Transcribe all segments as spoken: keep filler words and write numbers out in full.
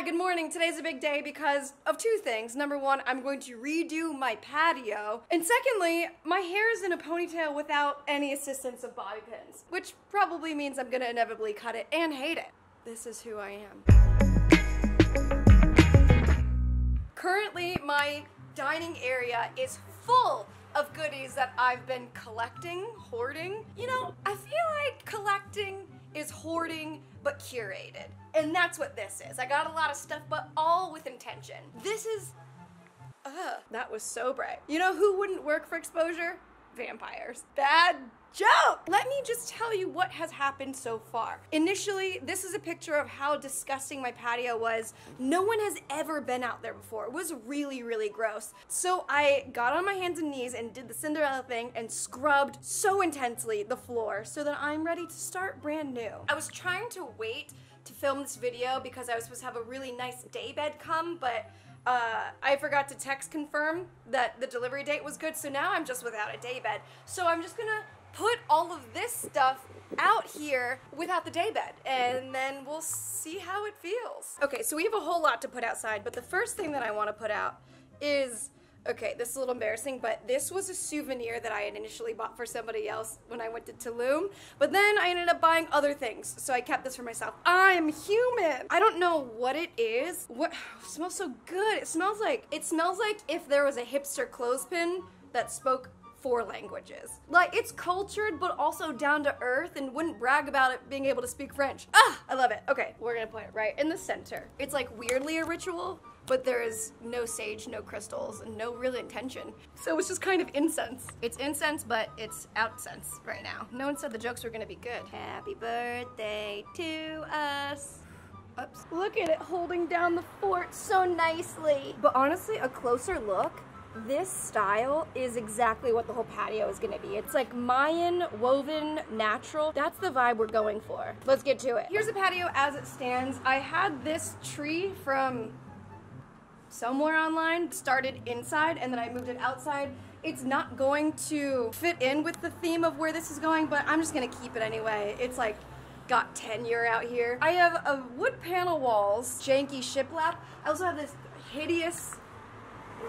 Hi, good morning. Today's a big day because of two things. Number one, I'm going to redo my patio. And secondly, my hair is in a ponytail without any assistance of bobby pins, which probably means I'm gonna inevitably cut it and hate it. This is who I am. Currently, my dining area is full of goodies that I've been collecting, hoarding. You know, I feel like collecting is hoarding but curated. And that's what this is. I got a lot of stuff, but all with intention. This is, ugh, that was so bright. You know who wouldn't work for exposure? Vampires. Bad joke! Let me just tell you what has happened so far. Initially, this is a picture of how disgusting my patio was. No one has ever been out there before. It was really, really gross. So I got on my hands and knees and did the Cinderella thing and scrubbed so intensely the floor so that I'm ready to start brand new. I was trying to wait to film this video because I was supposed to have a really nice daybed come, but Uh, I forgot to text confirm that the delivery date was good, so now I'm just without a daybed. So I'm just gonna put all of this stuff out here without the daybed, and then we'll see how it feels. Okay, so we have a whole lot to put outside, but the first thing that I wanna put out is, okay, this is a little embarrassing, but this was a souvenir that I had initially bought for somebody else when I went to Tulum, but then I ended up buying other things, so I kept this for myself. I'm human! I don't know what it is. What, oh, it smells so good. It smells like, it smells like if there was a hipster clothespin that spoke four languages. Like, it's cultured, but also down to earth, and wouldn't brag about it being able to speak French. Ah, I love it. Okay, we're gonna put it right in the center. It's like weirdly a ritual, but there is no sage, no crystals, and no real intention. So it's just kind of incense. It's incense, but it's outcense right now. No one said the jokes were gonna be good. Happy birthday to us. Oops. Look at it holding down the fort so nicely. But honestly, a closer look, this style is exactly what the whole patio is gonna be. It's like Mayan, woven, natural. That's the vibe we're going for. Let's get to it. Here's the patio as it stands. I had this tree from somewhere online, started inside, and then I moved it outside. It's not going to fit in with the theme of where this is going, but I'm just gonna keep it anyway. It's like got tenure out here. I have a wood panel walls, janky shiplap. I also have this hideous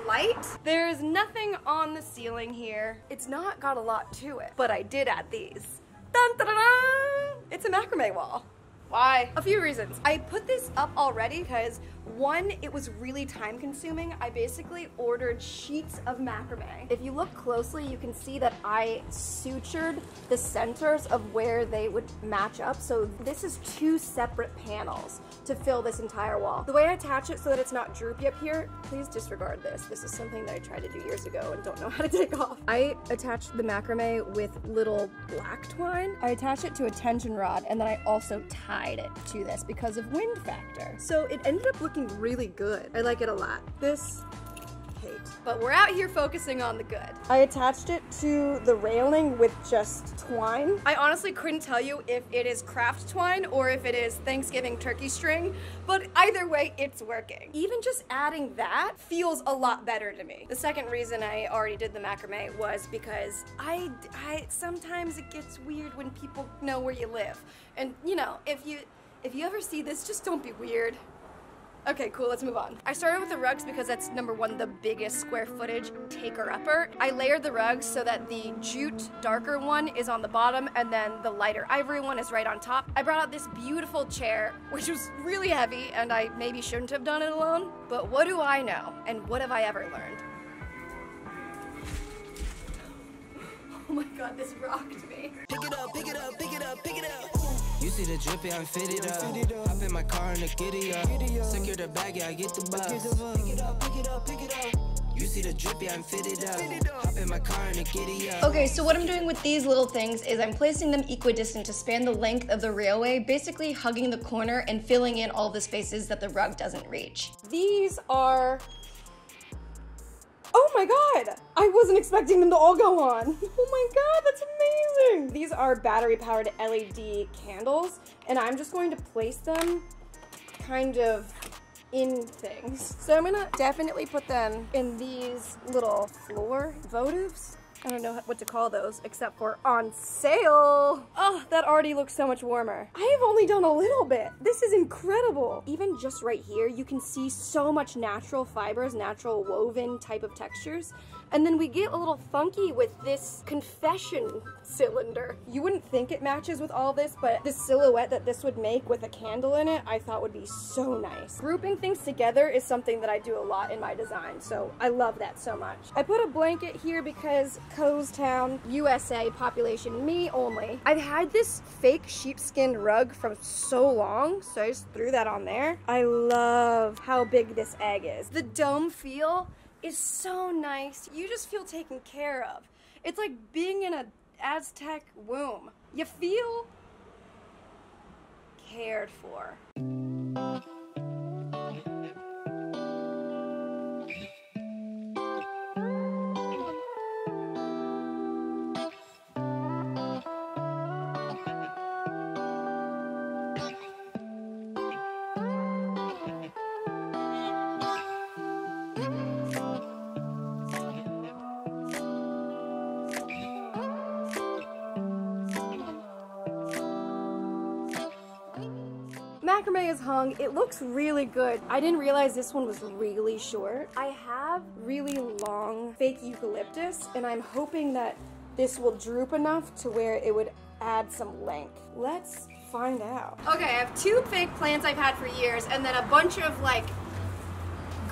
light. There is nothing on the ceiling here. It's not got a lot to it, but I did add these. Dun, dun, dun, dun. It's a macrame wall. Why? A few reasons. I put this up already because one, it was really time consuming. I basically ordered sheets of macrame. If you look closely, you can see that I sutured the centers of where they would match up. So this is two separate panels to fill this entire wall. The way I attach it so that it's not droopy up here, please disregard this. This is something that I tried to do years ago and don't know how to take off. I attached the macrame with little black twine. I attached it to a tension rod, and then I also tied it to this because of wind factor. So it ended up looking really good. I like it a lot. This, hate. But we're out here focusing on the good. I attached it to the railing with just twine. I honestly couldn't tell you if it is craft twine or if it is Thanksgiving turkey string, but either way, it's working. Even just adding that feels a lot better to me. The second reason I already did the macrame was because I, I sometimes it gets weird when people know where you live. And you know, if you, if you ever see this, just don't be weird. Okay, cool, let's move on. I started with the rugs because that's number one, the biggest square footage taker-upper. I layered the rugs so that the jute darker one is on the bottom and then the lighter ivory one is right on top. I brought out this beautiful chair, which was really heavy and I maybe shouldn't have done it alone, but what do I know? And what have I ever learned? Oh my God, this rocked me. Pick it up, pick it up, pick it up, pick it up. You see the drippy, I fit it up. Hop in my car and the giddy up. Secure the bag, yeah, I get the bus. Pick it up, pick it up, pick it up. You see the drippy, I'm fitted up. Hop in my car and the giddy up. Okay, so what I'm doing with these little things is I'm placing them equidistant to span the length of the railway, basically hugging the corner and filling in all the spaces that the rug doesn't reach. These are, oh my God, I wasn't expecting them to all go on. Oh my God, that's amazing. These are battery powered L E D candles, and I'm just going to place them kind of in things. So I'm gonna definitely put them in these little floor votives. I don't know what to call those, except for on sale. Oh, that already looks so much warmer. I have only done a little bit. This is incredible. Even just right here, you can see so much natural fibers, natural woven type of textures. And then we get a little funky with this confession cylinder. You wouldn't think it matches with all this, but the silhouette that this would make with a candle in it, I thought would be so nice. Grouping things together is something that I do a lot in my design, so I love that so much. I put a blanket here because Coe's Town, U S A, population me only. I've had this fake sheepskin rug for so long, so I just threw that on there. I love how big this egg is. The dome feel is so nice. You just feel taken care of. It's like being in an Aztec womb. You feel cared for. Macrame is hung. It looks really good. I didn't realize this one was really short. I have really long fake eucalyptus, and I'm hoping that this will droop enough to where it would add some length. Let's find out. Okay, I have two fake plants I've had for years, and then a bunch of like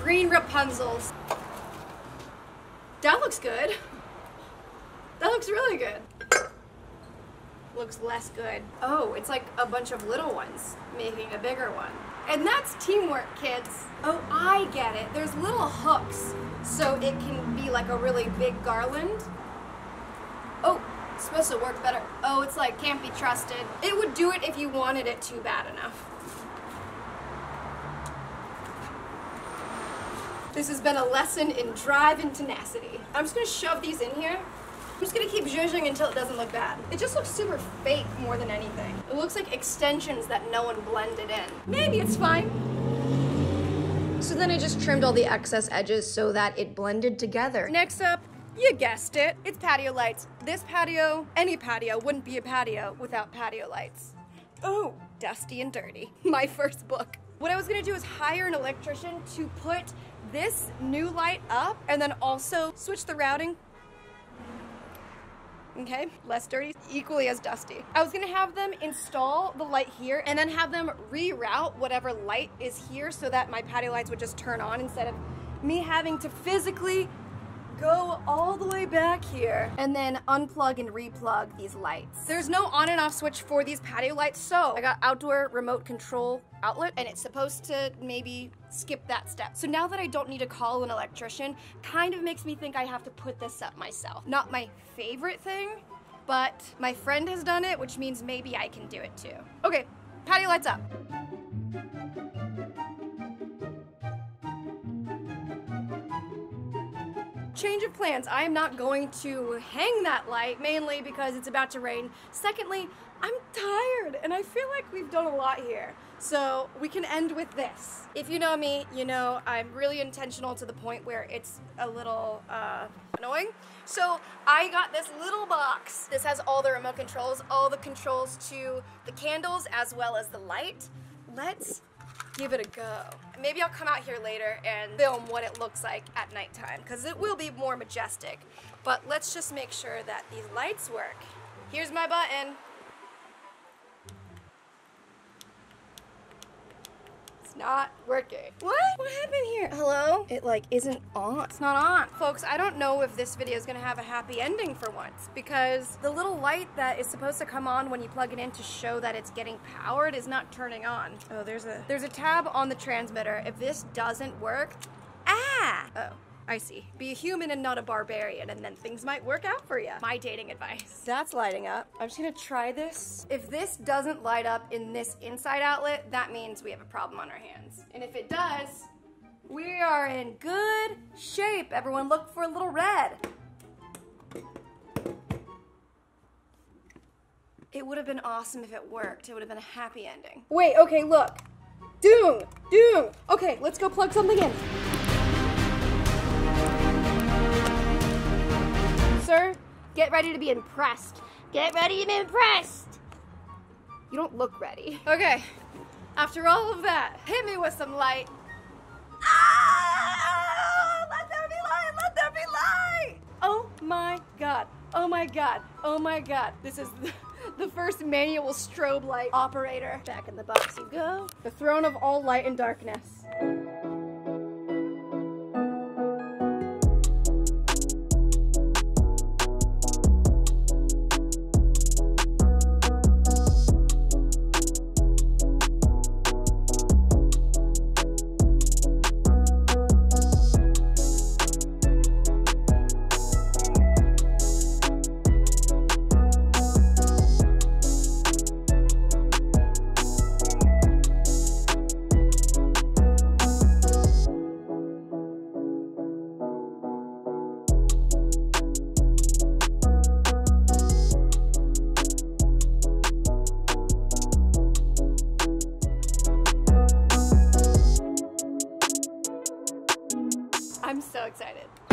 green Rapunzels. That looks good. That looks really good. Looks less good. Oh, it's like a bunch of little ones making a bigger one. And that's teamwork, kids. Oh, I get it. There's little hooks so it can be like a really big garland. Oh, it's supposed to work better. Oh, it's like can't be trusted. It would do it if you wanted it too bad enough. This has been a lesson in drive and tenacity. I'm just gonna shove these in here. I'm just gonna keep zhuzhing until it doesn't look bad. It just looks super fake more than anything. It looks like extensions that no one blended in. Maybe it's fine. So then I just trimmed all the excess edges so that it blended together. Next up, you guessed it, it's patio lights. This patio, any patio, wouldn't be a patio without patio lights. Oh, Dusty and Dirty, my first book. What I was gonna do is hire an electrician to put this new light up and then also switch the routing. Okay, less dirty, equally as dusty. I was gonna have them install the light here and then have them reroute whatever light is here so that my patio lights would just turn on instead of me having to physically go all the way back here and then unplug and replug these lights. There's no on and off switch for these patio lights, so I got outdoor remote control outlet and it's supposed to maybe skip that step. So now that I don't need to call an electrician, kind of makes me think I have to put this up myself. Not my favorite thing, but my friend has done it, which means maybe I can do it too. Okay, patio lights up. Change of plans. I am not going to hang that light, mainly because it's about to rain. Secondly, I'm tired and I feel like we've done a lot here. So we can end with this. If you know me, you know I'm really intentional to the point where it's a little uh, annoying. So I got this little box. This has all the remote controls, all the controls to the candles as well as the light. Let's give it a go. Maybe I'll come out here later and film what it looks like at nighttime, because it will be more majestic. But let's just make sure that these lights work. Here's my button. It's not working. What? What happened here? Hello? It like isn't on. It's not on. Folks, I don't know if this video is gonna have a happy ending for once, because the little light that is supposed to come on when you plug it in to show that it's getting powered is not turning on. Oh, there's a there's a tab on the transmitter. If this doesn't work, ah! Oh, I see. Be a human and not a barbarian, and then things might work out for you. My dating advice. That's lighting up. I'm just gonna try this. If this doesn't light up in this inside outlet, that means we have a problem on our hands. And if it does, we are in good shape. Everyone look for a little red. It would have been awesome if it worked. It would have been a happy ending. Wait, okay, look. Doom, doom. Okay, let's go plug something in. sir. Get ready to be impressed. Get ready to be impressed. You don't look ready. Okay, after all of that, hit me with some light. Ah! Let there be light, let there be light! Oh my God, oh my God, oh my God. This is the, the first manual strobe light operator. Back in the box you go. The throne of all light and darkness. I'm so excited.